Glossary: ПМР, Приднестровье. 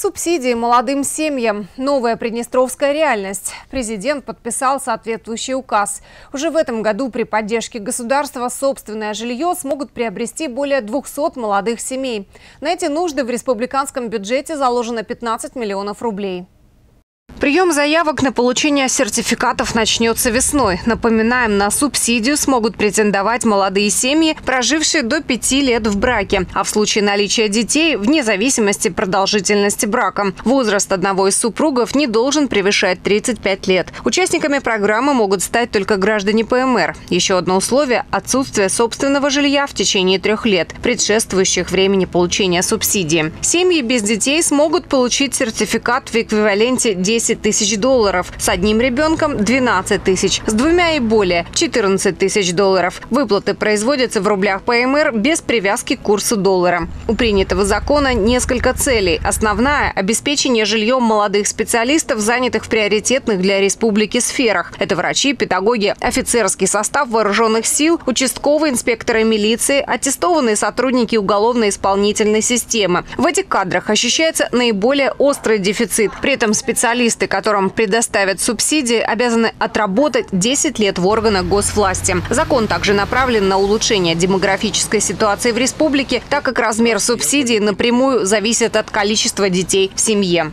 Субсидии молодым семьям. Новая приднестровская реальность. Президент подписал соответствующий указ. Уже в этом году при поддержке государства собственное жилье смогут приобрести более 200 молодых семей. На эти нужды в республиканском бюджете заложено 15 миллионов рублей. Прием заявок на получение сертификатов начнется весной. Напоминаем, на субсидию смогут претендовать молодые семьи, прожившие до 5 лет в браке. А в случае наличия детей, вне зависимости от продолжительности брака, возраст одного из супругов не должен превышать 35 лет. Участниками программы могут стать только граждане ПМР. Еще одно условие – отсутствие собственного жилья в течение 3 лет, предшествующих времени получения субсидии. Семьи без детей смогут получить сертификат в эквиваленте 10 тысяч долларов, с одним ребенком 12 тысяч, с двумя и более 14 тысяч долларов. Выплаты производятся в рублях ПМР без привязки к курсу доллара. У принятого закона несколько целей. Основная – обеспечение жильем молодых специалистов, занятых в приоритетных для республики сферах. Это врачи, педагоги, офицерский состав вооруженных сил, участковые инспекторы милиции, аттестованные сотрудники уголовно-исполнительной системы. В этих кадрах ощущается наиболее острый дефицит. При этом специалисты, которым предоставят субсидии, обязаны отработать 10 лет в органах госвласти. Закон также направлен на улучшение демографической ситуации в республике, так как размер субсидий напрямую зависит от количества детей в семье.